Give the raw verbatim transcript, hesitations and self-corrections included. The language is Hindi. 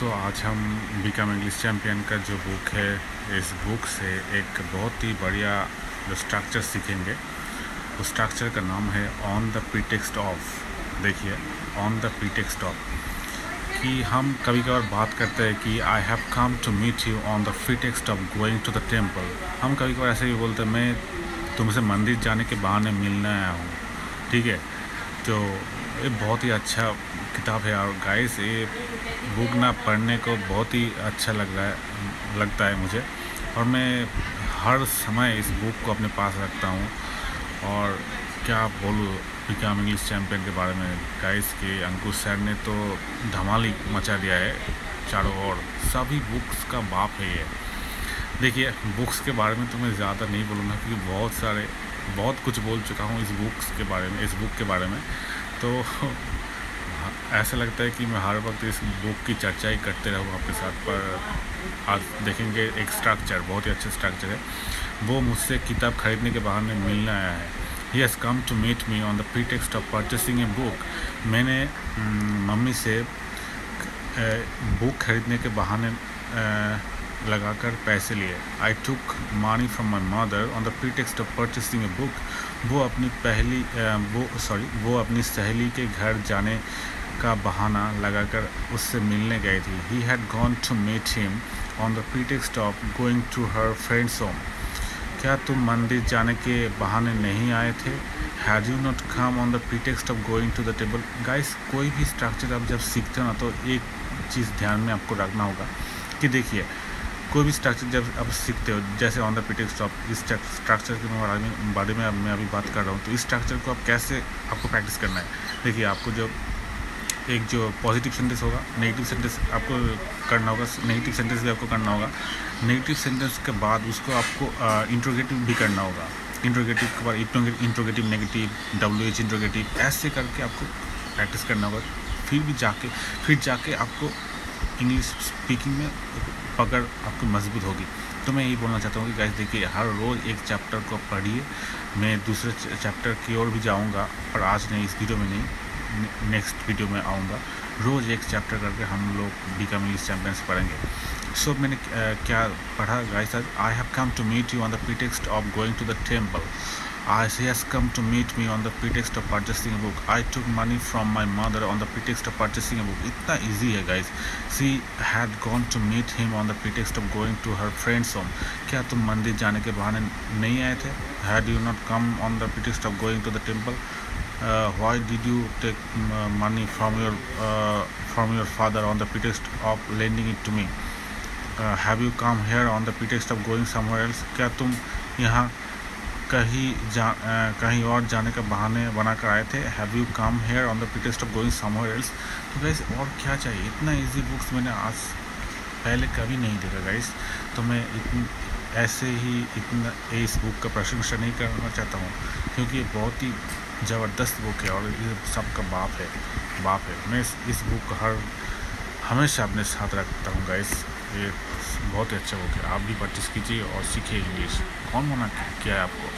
तो आज हम बिकम इंग्लिश चैम्पियन का जो बुक है, इस बुक से एक बहुत ही बढ़िया जो स्ट्रक्चर सीखेंगे, उस स्ट्रक्चर का नाम है ऑन द प्रीटेक्स्ट ऑफ। देखिए, ऑन द प्रीटेक्स्ट ऑफ कि हम कभी कभार बात करते हैं कि I have come to meet you on the pretext of going to the temple. हम कभी कभार ऐसे भी बोलते हैं, मैं तुमसे मंदिर जाने के बहाने मिलने आया हूँ। ठीक है, तो ये बहुत ही अच्छा किताब है और गाइस, ये बुक ना पढ़ने को बहुत ही अच्छा लग रहा है लगता है मुझे, और मैं हर समय इस बुक को अपने पास रखता हूँ। और क्या बोलूँ बिकम इंग्लिश चैम्पियन के बारे में गाइस, के अंकुश सर ने तो धमाल ही मचा दिया है चारों ओर, सभी बुक्स का बाप है ये। देखिए, बुक्स के बारे में तो मैं ज़्यादा नहीं बोलूँगा क्योंकि बहुत सारे बहुत कुछ बोल चुका हूँ इस बुक्स के बारे में इस बुक के बारे में। तो ऐसा लगता है कि मैं हर वक्त इस बुक की चर्चा ही करते रहूँ आपके साथ। पर आज देखेंगे एक स्ट्रक्चर, बहुत ही अच्छा स्ट्रक्चर है। वो मुझसे किताब खरीदने के बहाने मिलने आया है। He has come to meet me on the pretext of purchasing a book. मैंने मम्मी से बुक खरीदने के बहाने लगाकर पैसे लिए। I took money from my mother on the pretext of purchasing a book. वो अपनी पहली वो सॉरी वो अपनी सहेली के घर जाने का बहाना लगाकर उससे मिलने गई थी। He had gone to meet him on the pretext of going to her friend's home. क्या तुम मंदिर जाने के बहाने नहीं आए थे? Had you not come on the pretext of going to the table. Guys, कोई भी स्ट्रक्चर आप जब सीखते हो ना, तो एक चीज़ ध्यान में आपको रखना होगा कि देखिए, कोई भी स्ट्रक्चर जब आप सीखते हो, जैसे ऑन द प्रीटेक्स्ट ऑफ, इस स्ट्रक्चर के बारे में मैं अभी बात कर रहा हूँ, तो इस स्ट्रक्चर को आप कैसे आपको प्रैक्टिस करना है। देखिए, आपको जो एक जो पॉजिटिव सेंटेंस होगा, नेगेटिव सेंटेंस आपको करना होगा, नेगेटिव सेंटेंस भी आपको करना होगा। नेगेटिव सेंटेंस के बाद उसको आपको इंट्रोगेटिव भी करना होगा। इंट्रोगेटिव के बाद interrogative negative, W H interrogative, ऐसे करके आपको प्रैक्टिस करना होगा। फिर भी जाके फिर जाके आपको इंग्लिश स्पीकिंग में पकड़ आपको मजबूत होगी। तो मैं यही बोलना चाहता हूँ कि गाइस, देखिए, हर रोज़ एक चैप्टर को पढ़िए। मैं दूसरे चैप्टर की ओर भी जाऊँगा, पर आज नहीं, इस वीडियो में नहीं, नेक्स्ट वीडियो में आऊँगा। रोज़ एक चैप्टर करके हम लोग बिकम इंग्लिश चैम्पियंस पढ़ेंगे। सो मैंने क्या पढ़ा guys? I have come to meet you on the pretext of going to the temple. I he has come to meet me on the pretext of purchasing a book. I took money from my mother on the pretext of purchasing a book. इतना easy है guys. She had gone to meet him on the pretext of going to her friend's home. क्या तुम मंदिर जाने के बहाने नहीं आए थे? Had you not come on the pretext of going to the temple? Uh, why did you take uh, money from your uh, from your father on the pretext of lending it to me? Uh, have you come here on the pretext of going somewhere else? क्या तुम यहाँ कहीं जा आ, कहीं और जाने का बहाने बना कर आए थे? Have you come here on the pretext of going somewhere else. तो गाइस, और क्या चाहिए? इतना इजी बुक्स मैंने आज पहले कभी नहीं देखा गाइस। तो मैं इतन, ऐसे ही इतना इस बुक का प्रशंसा नहीं करना चाहता हूँ, क्योंकि ये बहुत ही ज़बरदस्त बुक है और ये सबका बाप है बाप है मैं इस, इस बुक का हर हमेशा अपने साथ रखता हूँ गाइस। ये बहुत ही अच्छा बुक है, आप भी परचेस कीजिए और सीखिए इंग्लिश। कौन मना किया है आपको?